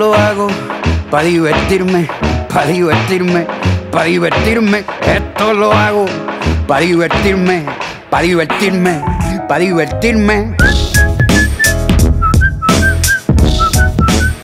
lo hago pa' divertirme, pa' divertirme, pa' divertirme. Esto lo hago pa' divertirme, pa' divertirme, pa' divertirme.